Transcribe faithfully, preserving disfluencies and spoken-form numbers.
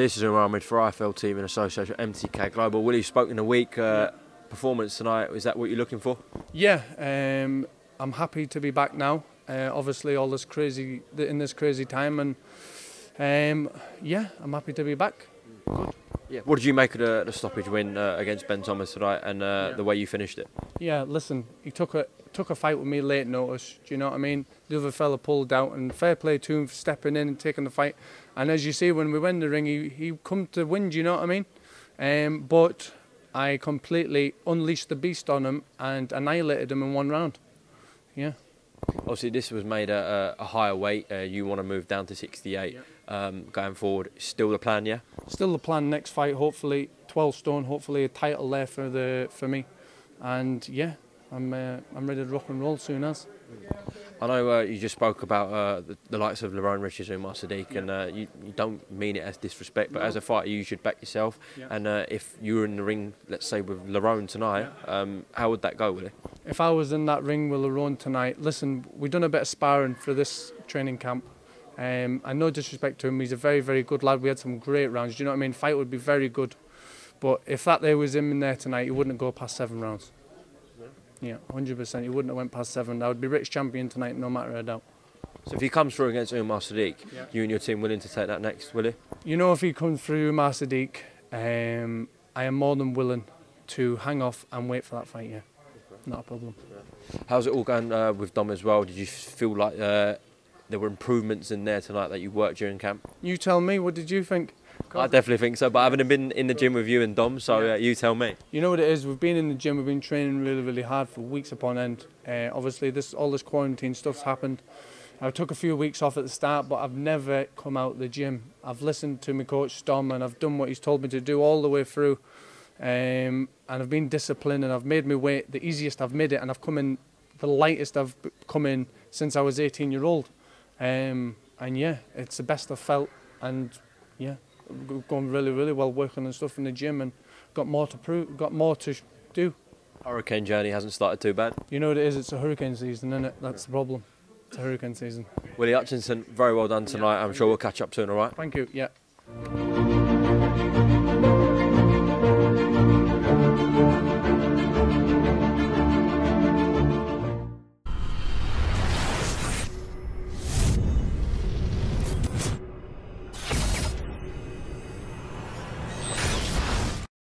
This is Umar Sadiq for I F L Team in association with M T K Global. Willie, you spoke in a week. Uh, performance tonight, is that what you're looking for? Yeah, um, I'm happy to be back now. Uh, obviously, all this crazy in this crazy time, and um, yeah, I'm happy to be back. Good. Yeah. What did you make of the, the stoppage win uh, against Ben Thomas tonight, and uh, yeah. the way you finished it? Yeah, listen, he took a took a fight with me late notice. Do you know what I mean? The other fella pulled out, and fair play to him for stepping in and taking the fight. And as you see, when we went the ring, he he come to win. Do you know what I mean? Um, but I completely unleashed the beast on him and annihilated him in one round. Yeah. Obviously, this was made at a, a higher weight. Uh, you want to move down to sixty-eight. Yep. Um, going forward, still the plan, yeah? Still the plan. Next fight, hopefully twelve stone, hopefully a title there for the for me, and yeah, I'm uh, I'm ready to rock and roll soon as. I know uh, you just spoke about uh, the, the likes of Lerrone Richards and Umar Sadiq, yeah. and uh, you, you don't mean it as disrespect, but no. as a fighter, you should back yourself. Yeah. And uh, if you were in the ring, let's say with Lerrone tonight, yeah. um, how would that go, Willie? If I was in that ring with Lerrone tonight, listen, we've done a bit of sparring for this training camp. Um, and no disrespect to him, he's a very, very good lad. We had some great rounds, do you know what I mean? Fight would be very good. But if that there was him in there tonight, he wouldn't go past seven rounds. Yeah, one hundred percent. He wouldn't have went past seven. I would be rich champion tonight, no matter a doubt. So if he comes through against Umar Sadiq, yeah. you and your team willing to take that next, will he? You know, if he comes through Umar Sadiq, um, I am more than willing to hang off and wait for that fight, yeah. Not a problem. Yeah. How's it all going uh, with Dom as well? Did you feel like uh, there were improvements in there tonight that you worked during camp? You tell me, what did you think? I definitely think so, but I haven't been in the gym with you and Dom, so yeah. uh, you tell me. You know what it is, we've been in the gym, we've been training really, really hard for weeks upon end. Uh, obviously, this all this quarantine stuff's happened. I took a few weeks off at the start, but I've never come out of the gym. I've listened to my coach, Dom, and I've done what he's told me to do all the way through. Um, and I've been disciplined, and I've made my weight the easiest I've made it, and I've come in the lightest I've come in since I was eighteen year old. Um, and yeah, it's the best I've felt, and yeah. Going really, really well, working and stuff in the gym, and got more to prove, got more to do. Hurricane journey hasn't started too bad. You know what it is, it's a hurricane season, isn't it? That's the problem. It's a hurricane season. Willie Hutchinson, very well done tonight. Yeah. I'm sure we'll catch up soon, all right? Thank you, yeah.